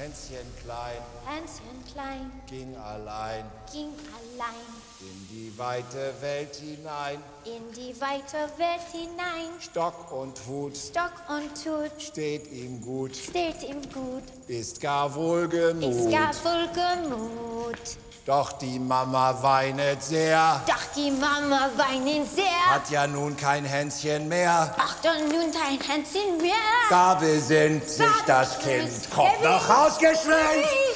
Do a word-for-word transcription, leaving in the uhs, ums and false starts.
Hänschen klein, Hänschen klein, ging allein, ging allein, in die weite Welt hinein, in die weite Welt hinein, Stock und Hut, Stock und Hut, steht ihm gut, steht ihm gut, ist gar wohlgemut, ist gar wohlgemut. Doch die Mama weinet sehr. Doch die Mama weinet sehr. Hat ja nun kein Hänschen mehr. Macht doch nun kein Hänschen mehr. Da besinnt sich das Kind. Kommt doch rausgeschwind!